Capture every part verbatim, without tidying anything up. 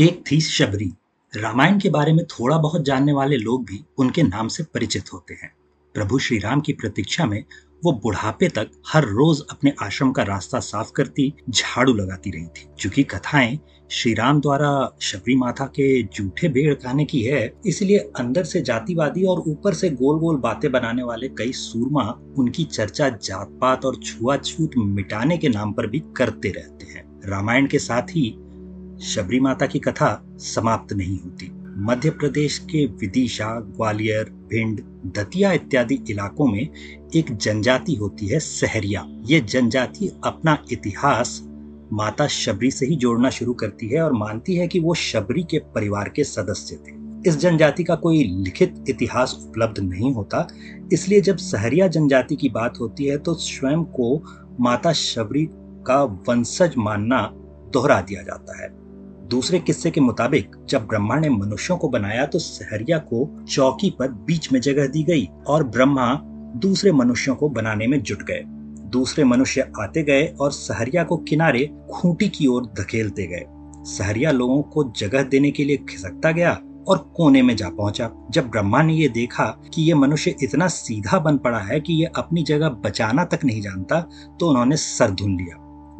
एक थी शबरी। रामायण के बारे में थोड़ा बहुत जानने वाले लोग भी उनके नाम से परिचित होते हैं। प्रभु श्री राम की प्रतीक्षा में वो बुढ़ापे तक हर रोज अपने आश्रम का रास्ता साफ करती, झाड़ू लगाती रही थी। चूंकि कथाएं श्री राम द्वारा शबरी माता के जूठे बेड़ खाने की है, इसलिए अंदर से जातिवादी और ऊपर से गोल गोल बातें बनाने वाले कई सूरमा उनकी चर्चा जात पात और छुआछूत मिटाने के नाम पर भी करते रहते हैं। रामायण के साथ ही शबरी माता की कथा समाप्त नहीं होती। मध्य प्रदेश के विदिशा, ग्वालियर, भिंड, दतिया इत्यादि इलाकों में एक जनजाति होती है सहरिया। ये जनजाति अपना इतिहास माता शबरी से ही जोड़ना शुरू करती है और मानती है कि वो शबरी के परिवार के सदस्य थे। इस जनजाति का कोई लिखित इतिहास उपलब्ध नहीं होता, इसलिए जब सहरिया जनजाति की बात होती है तो स्वयं को माता शबरी का वंशज मानना दोहरा दिया जाता है। दूसरे किस्से के मुताबिक जब ब्रह्मा ने मनुष्यों को बनाया तो सहरिया को चौकी पर बीच में जगह दी गई और ब्रह्मा दूसरे मनुष्यों को बनाने में जुट गए। दूसरे मनुष्य आते गए और सहरिया को किनारे खूंटी की ओर धकेलते गए। सहरिया लोगों को जगह देने के लिए खिसकता गया और कोने में जा पहुंचा। जब ब्रह्मा ने ये देखा कि ये मनुष्य इतना सीधा बन पड़ा है कि ये अपनी जगह बचाना तक नहीं जानता, तो उन्होंने सर धुन लिया।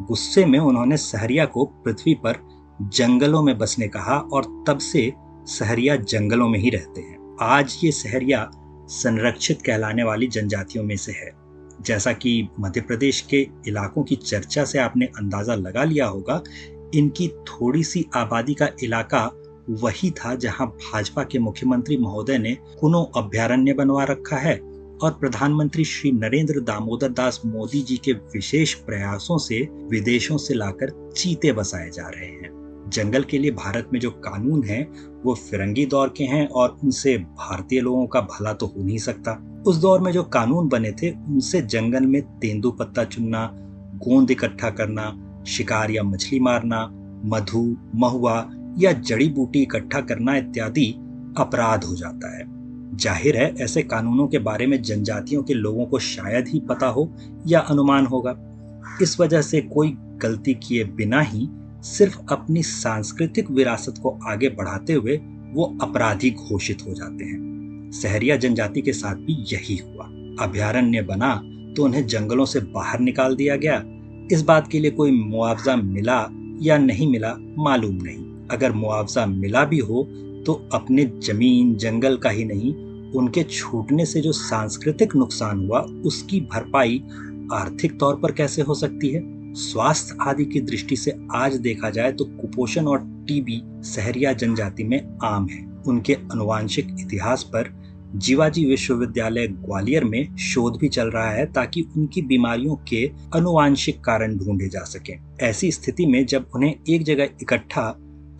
गुस्से में उन्होंने सहरिया को पृथ्वी पर जंगलों में बसने कहा और तब से सहरिया जंगलों में ही रहते हैं। आज ये सहरिया संरक्षित कहलाने वाली जनजातियों में से है। जैसा कि मध्य प्रदेश के इलाकों की चर्चा से आपने अंदाजा लगा लिया होगा, इनकी थोड़ी सी आबादी का इलाका वही था जहां भाजपा के मुख्यमंत्री महोदय ने कुनो अभ्यारण्य बनवा रखा है और प्रधानमंत्री श्री नरेंद्र दामोदरदास मोदी जी के विशेष प्रयासों से विदेशों से लाकर चीते बसाए जा रहे हैं। जंगल के लिए भारत में जो कानून हैं, वो फिरंगी दौर के हैं और उनसे भारतीय लोगों का भला तो हो नहीं सकता। उस दौर में जो कानून बने थे उनसे जंगल में तेंदू पत्ता चुनना, गोंद इकट्ठा करना, शिकार या मछली मारना, मधु, महुआ या जड़ी बूटी इकट्ठा करना इत्यादि अपराध हो जाता है। जाहिर है ऐसे कानूनों के बारे में जनजातियों के लोगों को शायद ही पता हो या अनुमान होगा। इस वजह से कोई गलती किए बिना ही सिर्फ अपनी सांस्कृतिक विरासत को आगे बढ़ाते हुए वो अपराधी घोषित हो जाते हैं। सहरिया जनजाति के साथ भी यही हुआ। अभ्यारण्य बना तो उन्हें जंगलों से बाहर निकाल दिया गया। इस बात के लिए कोई मुआवजा मिला या नहीं मिला मालूम नहीं। अगर मुआवजा मिला भी हो तो अपने जमीन जंगल का ही नहीं, उनके छूटने से जो सांस्कृतिक नुकसान हुआ उसकी भरपाई आर्थिक तौर पर कैसे हो सकती है। स्वास्थ्य आदि की दृष्टि से आज देखा जाए तो कुपोषण और टीबी सहरिया जनजाति में आम है। उनके अनुवांशिक इतिहास पर जीवाजी विश्वविद्यालय ग्वालियर में शोध भी चल रहा है ताकि उनकी बीमारियों के अनुवांशिक कारण ढूंढे जा सके। ऐसी स्थिति में जब उन्हें एक जगह इकट्ठा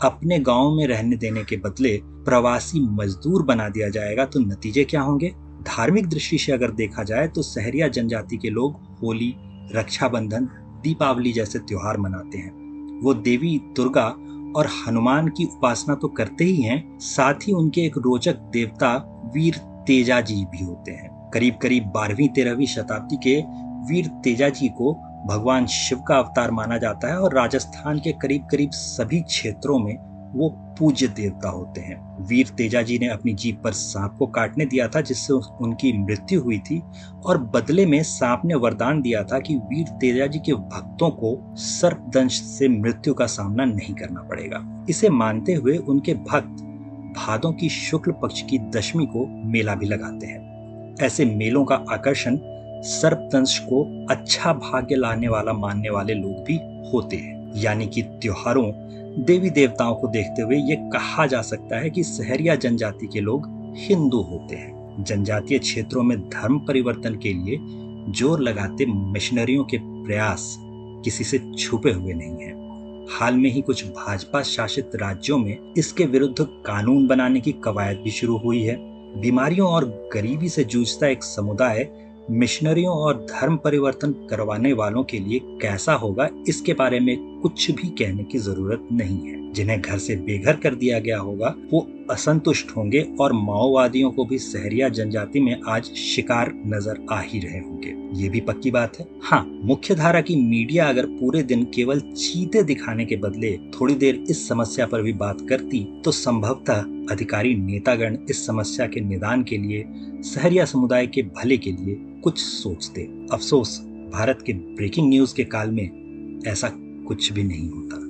अपने गांव में रहने देने के बदले प्रवासी मजदूर बना दिया जाएगा तो नतीजे क्या होंगे। धार्मिक दृष्टि से अगर देखा जाए तो सहरिया जनजाति के लोग होली, रक्षाबंधन, दीपावली जैसे त्योहार मनाते हैं। वो देवी दुर्गा और हनुमान की उपासना तो करते ही हैं, साथ ही उनके एक रोचक देवता वीर तेजाजी भी होते हैं। करीब करीब बारहवीं तेरहवीं शताब्दी के वीर तेजाजी को भगवान शिव का अवतार माना जाता है और राजस्थान के करीब करीब सभी क्षेत्रों में वो पूज्य देवता होते हैं। वीर तेजाजी ने अपनी जीभ पर सांप को काटने दिया था, जिससे उनकी मृत्यु हुई थी और बदले में सांप ने वरदान दिया था कि वीर तेजाजी के भक्तों को सर्पदंश से मृत्यु का सामना नहीं करना पड़ेगा। इसे मानते हुए उनके भक्त भादों की शुक्ल पक्ष की दशमी को मेला भी लगाते हैं। ऐसे मेलों का आकर्षण सर्पदंश को अच्छा भाग्य लाने वाला मानने वाले लोग भी होते हैं। यानी कि त्योहारों, देवी देवताओं को देखते हुए ये कहा जा सकता है कि सहरिया जनजाति के लोग हिंदू होते हैं। जनजातीय क्षेत्रों में धर्म परिवर्तन के लिए जोर लगाते मिशनरियों के प्रयास किसी से छुपे हुए नहीं है। हाल में ही कुछ भाजपा शासित राज्यों में इसके विरुद्ध कानून बनाने की कवायद भी शुरू हुई है। बीमारियों और गरीबी से जूझता एक समुदाय मिशनरियों और धर्म परिवर्तन करवाने वालों के लिए कैसा होगा, इसके बारे में कुछ भी कहने की जरूरत नहीं है। जिन्हें घर से बेघर कर दिया गया होगा वो असंतुष्ट होंगे और माओवादियों को भी सहरिया जनजाति में आज शिकार नजर आ ही रहे होंगे, ये भी पक्की बात है। हाँ, मुख्य धारा की मीडिया अगर पूरे दिन केवल चीते दिखाने के बदले थोड़ी देर इस समस्या पर भी बात करती तो संभवतः अधिकारी नेतागण इस समस्या के निदान के लिए, सहरिया समुदाय के भले के लिए कुछ सोचते। अफसोस, भारत के ब्रेकिंग न्यूज के काल में ऐसा कुछ भी नहीं होता।